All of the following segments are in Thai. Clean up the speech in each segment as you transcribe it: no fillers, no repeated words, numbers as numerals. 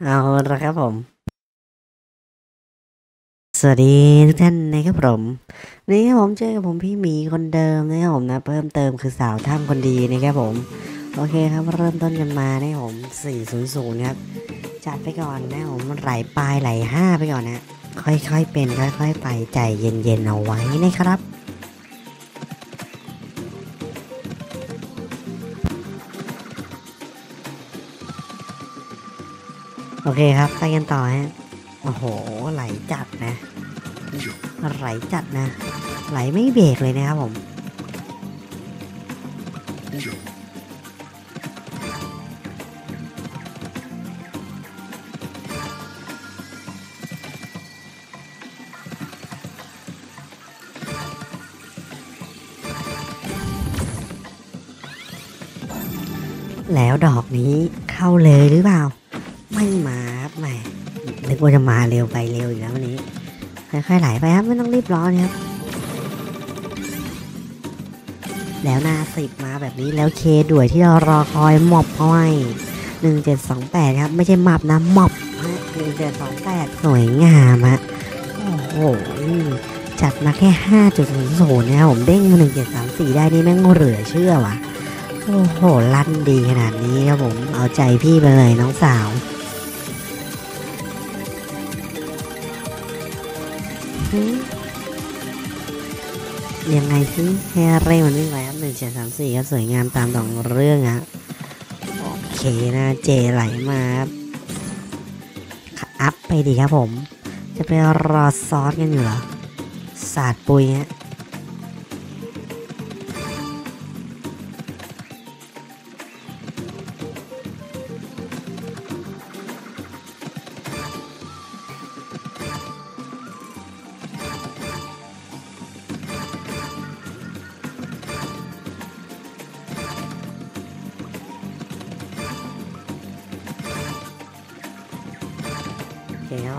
เอาละครับผมสวัสดีทุกท่านนะครับผมนี่ครับผมเจอกับผมพี่หมีคนเดิมนะครับผมนะเพิ่มเติมคือสาวท่ามคนดีนะครับผมโอเคครับเริ่มต้นกันมานะครับผม400นะครับจัดไปก่อนนะครับผมไหลปลายไหลห้าไปก่อนนะค่อยๆเป็นค่อยๆไปใจเย็นๆเอาไว้นะครับโอเคครับไปกันต่อฮะโอ้โหไหลจัดนะไหลจัดนะไหลไม่เบรกเลยนะครับผมแล้วดอกนี้เข้าเลยหรือเปล่าไม่มาครับไม่นึกว่าจะมาเร็วไปเร็วอีกแล้ววันนี้ค่อยๆไหลไปครับไม่ต้องรีบร้อนครับแล้วหน้าสิบมาแบบนี้แล้วเคด่วยที่เรารอคอยหมอบเข้าไว้1728ครับไม่ใช่หมอบนะหมอบ1728สวยงามฮะโอ้โหจัดมาแค่ 5.00 นะครับผมเด้งมา1734ได้นี่แม่งเหลือเชื่อว่ะโอ้โหลั่นดีขนาดนี้ครับผมเอาใจพี่ไปเลยน้องสาวยังไงสิแฮร์รี่มันวิ่งไปครับ1734ครับสวยงามตามดองเรื่องฮะโอเคนะเจไหลมาอัพไปดีครับผมจะไปรอซอสกันอยู่เหรอสาดปุยฮะ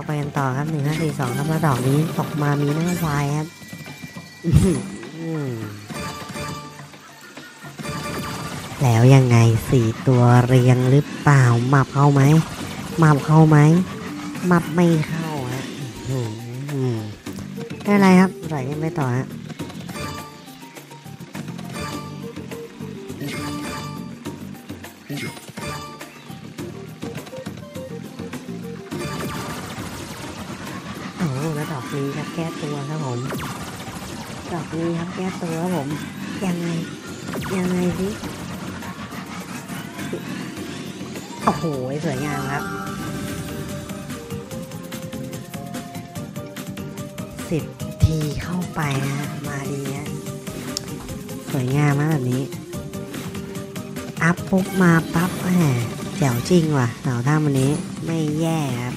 ไปกันต่อครับ1542ครับแล้วดอกนี้ตกมามีหน้าวายครับแล้วยังไง4ตัวเรียงหรือเปล่าหมับเข้าไหมหมับเข้าไหมหมับไม่เข้าฮะได้อะไรครับไหลยังไม่ต่อฮะนี่ครับแก้ตัวครับผมดอกนี้ครับแก้ตัวครับผมยังไงสิโอ้โหสวยงามครับ10 ทีเข้าไปนะมาดีนะสวยงามมากแบบนี้อัพปุ๊บมาปั๊บแจ๋วจริงว่ะเหล่าท่าวันนี้ไม่แย่ครับ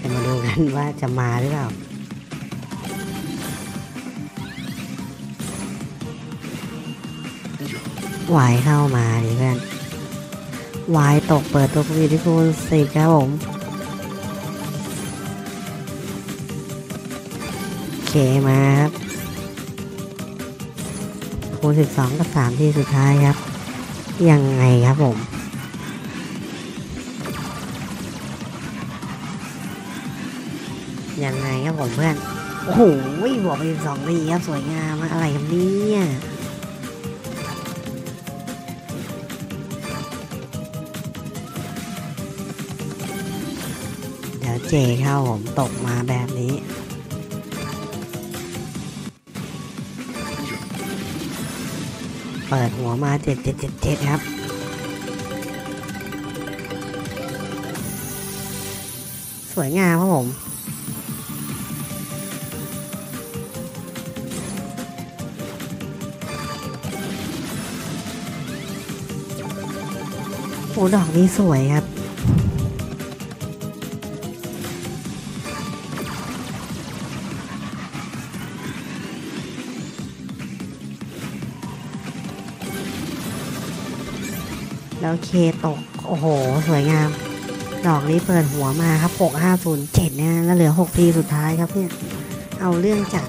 จะมาดูกันว่าจะมาหรือเปล่าวายเข้ามาดิเพื่อนวายตกเปิดตัวพีที่คูณ10ครับผมเคมาครับคูณ12กับ3ที่สุดท้ายครับยังไงครับผมยังไงครับผมเพื่อนโอ้โหบวกไป12 ทีครับสวยงามอะไรกันเนี่ยเจเข้าผมตกมาแบบนี้เปิดหัวมา777ครับสวยงามครับผมโอ้ดอกนี้สวยครับแล้วเคตกโอ้โหสวยงามดอกนี้เปิดหัวมาครับ6507เนี่ยแล้วเหลือ6 ทีสุดท้ายครับเนี่ยเอาเรื่องจัด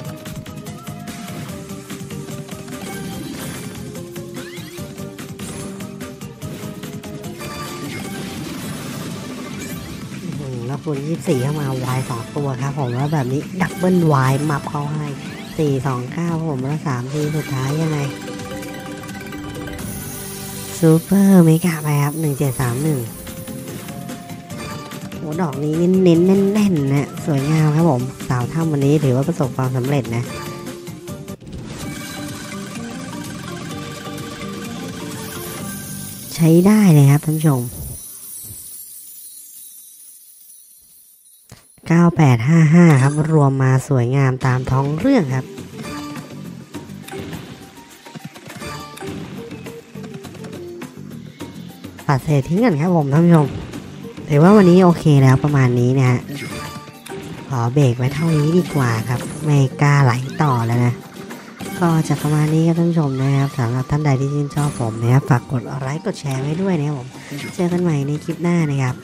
ครับคูณ24เข้ามาวาย2ตัวครับผมแล้วแบบนี้ดับเบิลวายมาเข้าให้429ผมแล้ว3ทีสุดท้ายยังไงซูเปอร์เมกะไปครับ1731โหดอกนี้เน้นๆแน่นๆนะสวยงามครับผมสาวถ้ำวันนี้ถือว่าประสบความสำเร็จนะใช้ได้เลยครับท่านผู้ชม9855ครับรวมมาสวยงามตามท้องเรื่องครับปัดเศษทิ้งกันครับผมท่านผู้ชมถือว่าวันนี้โอเคแล้วประมาณนี้นะฮะขอเบรกไว้เท่านี้ดีกว่าครับไม่กล้าไหลต่อแล้วนะก็จะประมาณนี้ครับท่านผู้ชมนะครับสำหรับท่านใดที่ชื่นชอบผมนะครับฝากกดไลค์กดแชร์ไว้ด้วยนะครับผมเจอกันใหม่ในคลิปหน้านะครับ